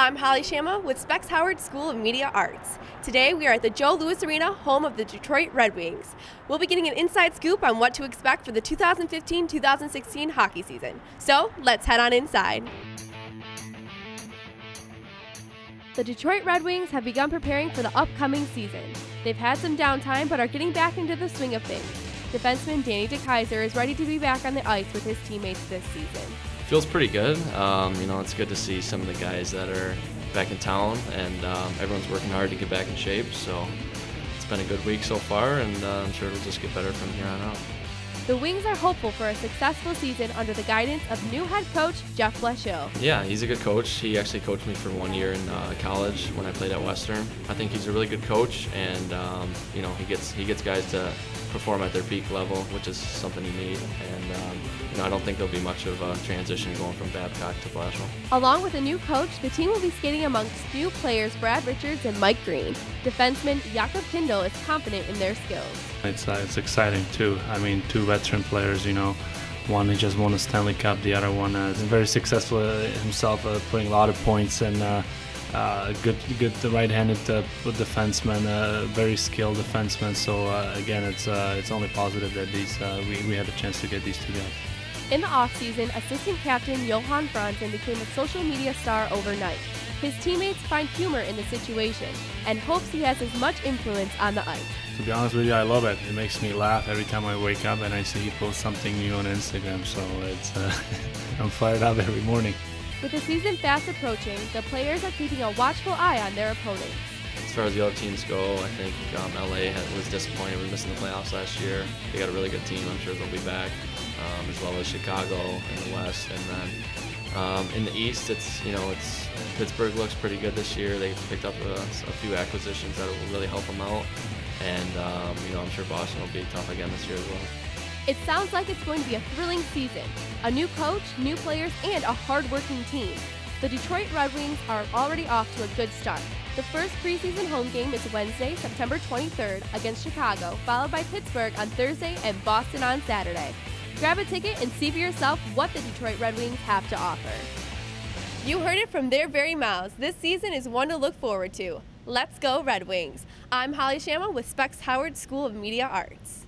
I'm Holly Shamma with Specs Howard School of Media Arts. Today we are at the Joe Louis Arena, home of the Detroit Red Wings. We'll be getting an inside scoop on what to expect for the 2015-2016 hockey season. So let's head on inside. The Detroit Red Wings have begun preparing for the upcoming season. They've had some downtime but are getting back into the swing of things. Defenseman Danny DeKeyser is ready to be back on the ice with his teammates this season. Feels pretty good. It's good to see some of the guys that are back in town, and everyone's working hard to get back in shape. So it's been a good week so far, and I'm sure it'll just get better from here on out. The Wings are hopeful for a successful season under the guidance of new head coach Jeff Blashill. Yeah, he's a good coach. He actually coached me for 1 year in college when I played at Western. I think he's a really good coach, and he gets guys to perform at their peak level, which is something you need. And I don't think there'll be much of a transition going from Babcock to Blashill. Along with a new coach, the team will be skating amongst new players Brad Richards and Mike Green. Defenseman Jakob Kindl is confident in their skills. It's exciting too. I mean, two veteran players, one just won a Stanley Cup, the other one is very successful himself, putting a lot of points, and good right-handed defenseman, very skilled defenseman. So again, it's only positive that these we had a chance to get these two guys. In the offseason, assistant captain Johan Franzen became a social media star overnight. His teammates find humor in the situation and hopes he has as much influence on the ice. To be honest with you, I love it. It makes me laugh every time I wake up and I see he posts something new on Instagram, so it's I'm fired up every morning. With the season fast approaching, the players are keeping a watchful eye on their opponents. As far as the other teams go, I think LA was disappointed with missing the playoffs last year. They got a really good team. I'm sure they'll be back, as well as Chicago in the West. And then in the East, Pittsburgh looks pretty good this year. They picked up a few acquisitions that will really help them out. And I'm sure Boston will be tough again this year as well. It sounds like it's going to be a thrilling season. A new coach, new players, and a hard-working team. The Detroit Red Wings are already off to a good start. The first preseason home game is Wednesday, September 23rd against Chicago, followed by Pittsburgh on Thursday and Boston on Saturday. Grab a ticket and see for yourself what the Detroit Red Wings have to offer. You heard it from their very mouths. This season is one to look forward to. Let's go Red Wings. I'm Holly Shamma with Specs Howard School of Media Arts.